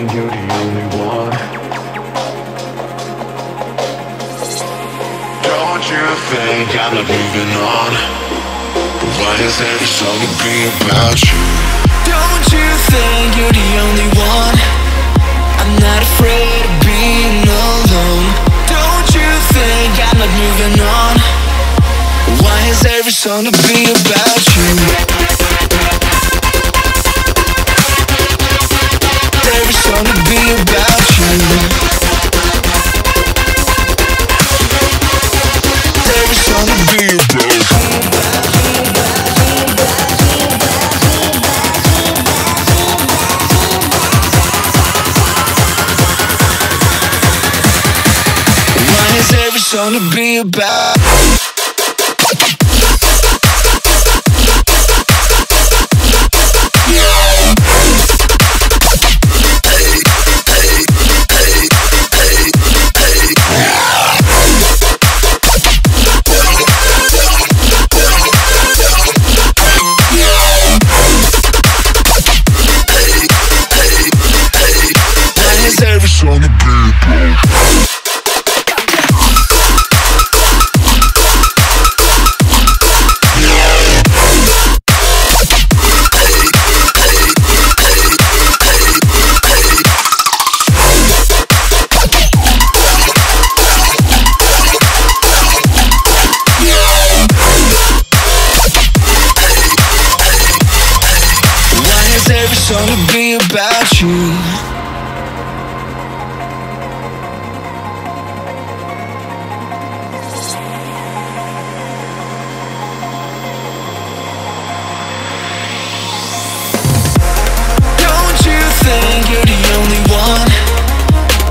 and you're the only one. Don't you think I'm not moving on? Why does every song be about you? Don't you think you're the only one? I'm not afraid of being alone. Don't you think I'm not moving on? Why is every song to be about you? Every song to be about you. Every song to be about you. Why is every song to be about you? Why is every song to be about you? Don't you think you're the only one?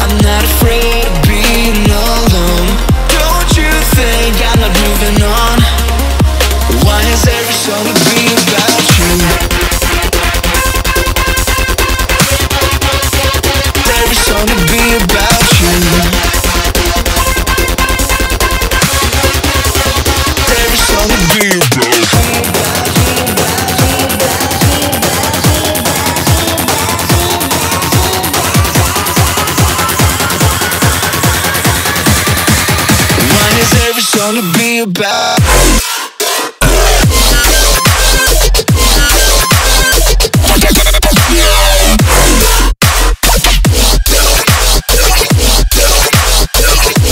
I'm not afraid of being alone. Don't you think I'm not moving on? Why is every song to be about you? Every song to be about you. Every song to be about you. Why is every song to be about you? Why is every song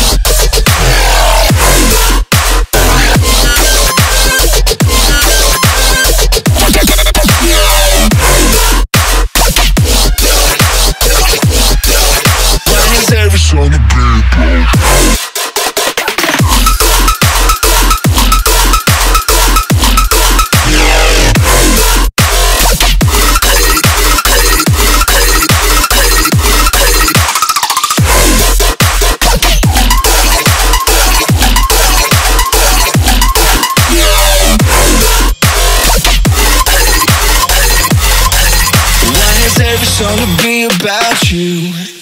to be about you?